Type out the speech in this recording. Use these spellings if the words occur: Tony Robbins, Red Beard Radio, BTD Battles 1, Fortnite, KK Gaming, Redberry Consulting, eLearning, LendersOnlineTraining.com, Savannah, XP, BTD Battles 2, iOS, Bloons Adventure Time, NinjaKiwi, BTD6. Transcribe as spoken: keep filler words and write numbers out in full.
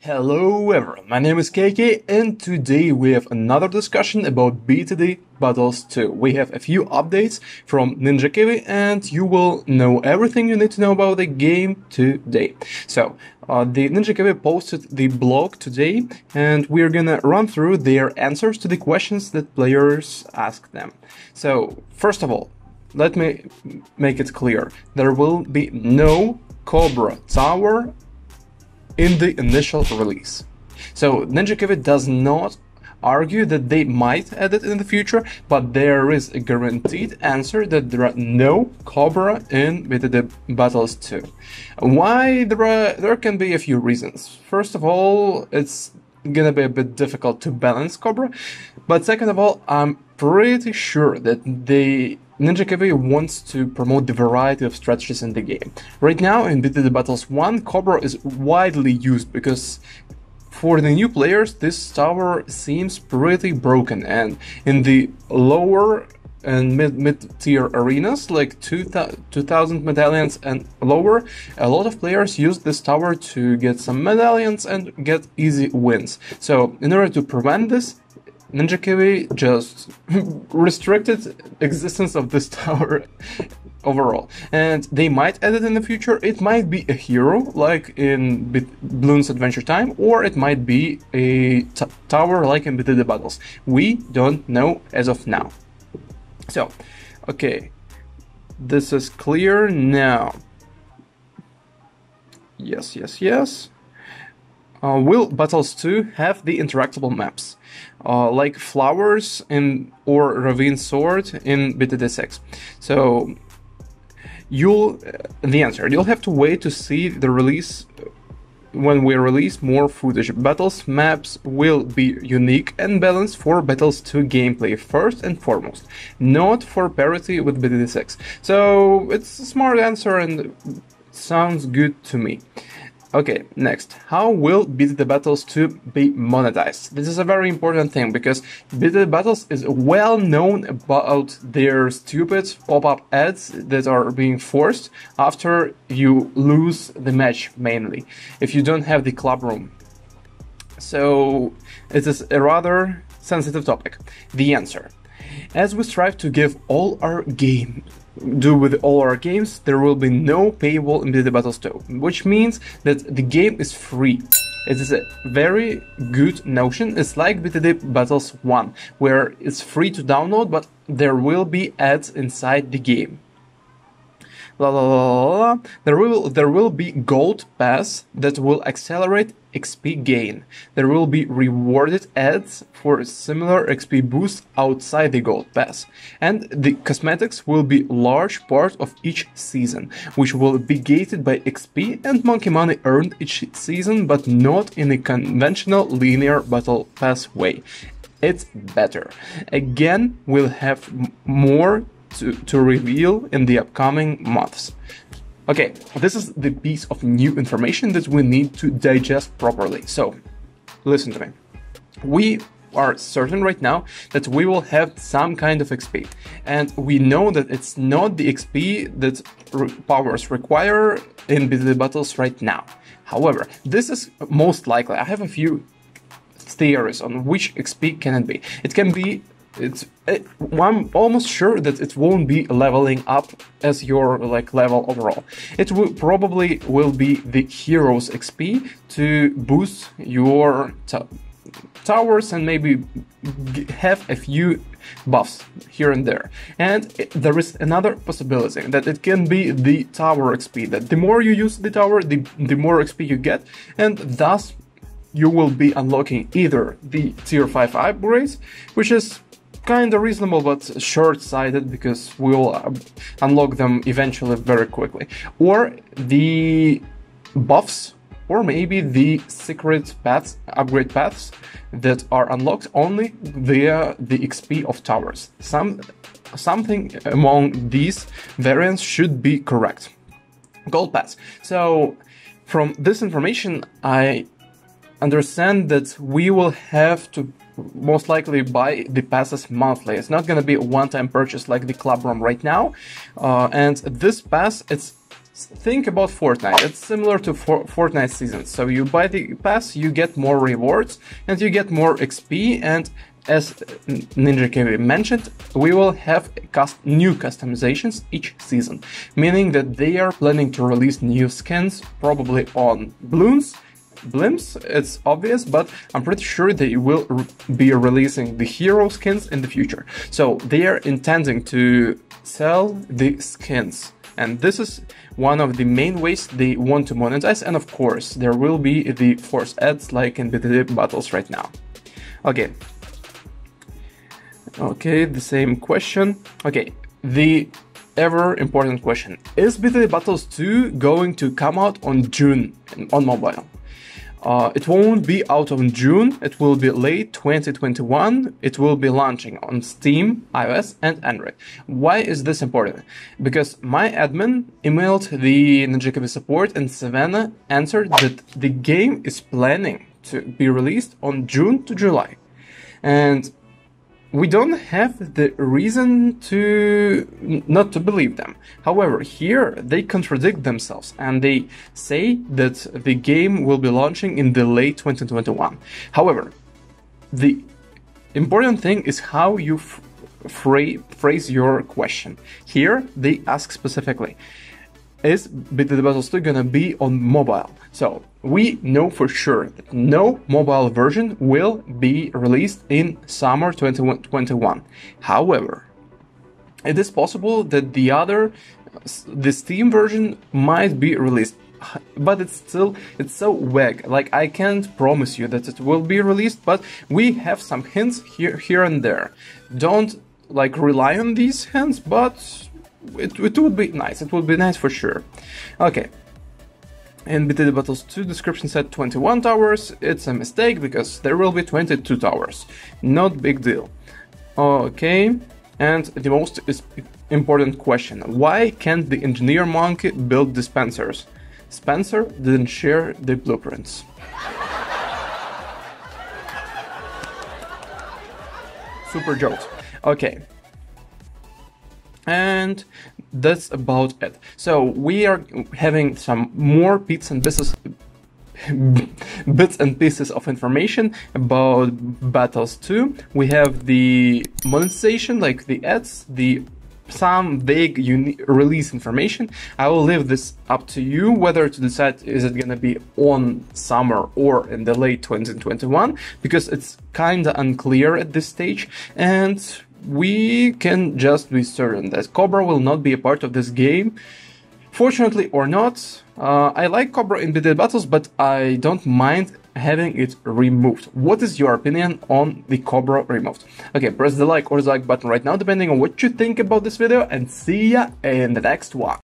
Hello everyone, my name is K K and today we have another discussion about B T D Battles two. We have a few updates from NinjaKiwi and you will know everything you need to know about the game today. So, uh, the NinjaKiwi posted the blog today and we're gonna run through their answers to the questions that players ask them. So, first of all, let me make it clear, there will be no Cobra Tower in the initial release. So NinjaKiwi does not argue that they might add it in the future, but there is a guaranteed answer that there are no Cobra in B T D Battles two. Why? There are, there can be a few reasons. First of all, it's gonna be a bit difficult to balance Cobra, but second of all, I'm pretty sure that they NinjaKiwi wants to promote the variety of strategies in the game. Right now in B T D Battles one, Cobra is widely used because for the new players this tower seems pretty broken, and in the lower and mid, mid tier arenas like two thousand medallions and lower, a lot of players use this tower to get some medallions and get easy wins. So in order to prevent this, NinjaKiwi just restricted existence of this tower overall, and they might add it in the future. It might be a hero like in Bloons Adventure Time, or it might be a t tower like in B T D Battles. We don't know as of now. So, okay, this is clear now. Yes, yes, yes. Uh, will Battles two have the interactable maps, uh, like Flowers in, or Ravine Sword in B T D six? So, you'll uh, the answer, you'll have to wait to see the release when we release more footage. Battles maps will be unique and balanced for Battles two gameplay first and foremost, not for parity with B T D six. So, it's a smart answer and sounds good to me. Okay, next, how will B T D Battles two be monetized? This is a very important thing because B T D Battles is well known about their stupid pop-up ads that are being forced after you lose the match, mainly, if you don't have the club room. So, it is a rather sensitive topic. The answer. As we strive to give all our game, do with all our games, there will be no paywall in B T D Battles two, which means that the game is free. It is a very good notion. It's like B T D Battles one, where it's free to download, but there will be ads inside the game. La la la la la. There will there will be gold pass that will accelerate X P gain. There will be rewarded ads for similar X P boosts outside the gold pass, and the cosmetics will be large part of each season, which will be gated by X P and monkey money earned each season, but not in a conventional linear battle pass way. It's better. Again, we'll have more To, to reveal in the upcoming months. Okay, this is the piece of new information that we need to digest properly. So, listen to me. We are certain right now that we will have some kind of X P, and we know that it's not the X P that re powers require in B T D Battles right now. However, this is most likely. I have a few theories on which X P can it be. It can be It's, it, I'm almost sure that it won't be leveling up as your like level overall. It will probably will be the hero's X P to boost your towers and maybe have a few buffs here and there. And it, there is another possibility that it can be the tower X P, that the more you use the tower, the, the more X P you get, and thus you will be unlocking either the tier five upgrades, which is kinda reasonable but short-sighted because we'll uh, unlock them eventually very quickly, or the buffs, or maybe the secret paths, upgrade paths that are unlocked only via the X P of towers. Some something among these variants should be correct. Gold paths. So from this information I understand that we will have to most likely buy the passes monthly. It's not gonna be a one-time purchase like the club room right now, uh, and this pass, it's think about Fortnite. It's similar to for Fortnite seasons. So you buy the pass, you get more rewards and you get more X P, and as NinjaKiwi mentioned, we will have cast new customizations each season, meaning that they are planning to release new skins probably on Bloons, Blimps, it's obvious, but I'm pretty sure they will re be releasing the hero skins in the future. So they are intending to sell the skins. And this is one of the main ways they want to monetize, and of course there will be the force ads like in B T D Battles right now. Okay. Okay, the same question. Okay, the ever important question. Is B T D Battles two going to come out on June on mobile? Uh, it won't be out on June, it will be late twenty twenty-one, it will be launching on Steam, iOS and Android. Why is this important? Because my admin emailed the NinjaKiwi support and Savannah answered that the game is planning to be released on June to July. And we don't have the reason to not to believe them. However, here they contradict themselves and they say that the game will be launching in the late twenty twenty-one. However, the important thing is how you phrase phrase your question. Here they ask specifically, is B T D Battles two gonna be on mobile? So we know for sure that no mobile version will be released in summer twenty twenty-one. However, it is possible that the other, the Steam version might be released, but it's still, it's so vague. Like, I can't promise you that it will be released, but we have some hints here, here and there. Don't like rely on these hints, but It, it would be nice, it would be nice for sure. Okay, and B T D Battles two description said twenty-one towers, it's a mistake because there will be twenty-two towers, not big deal. Okay, and the most important question, why can't the engineer monkey build dispensers? Spencer didn't share the blueprints. Super jokes. Okay. And that's about it. So we are having some more bits and pieces, bits and pieces of information about Battles two. We have the monetization, like the ads, the some vague release information. I will leave this up to you whether to decide is it gonna be on summer or in the late twenty twenty-one, because it's kinda unclear at this stage. And we can just be certain that Cobra will not be a part of this game, fortunately or not. Uh, I like Cobra in B T D Battles, but I don't mind having it removed. What is your opinion on the Cobra removed? Okay, press the like or dislike button right now, depending on what you think about this video, and see ya in the next one.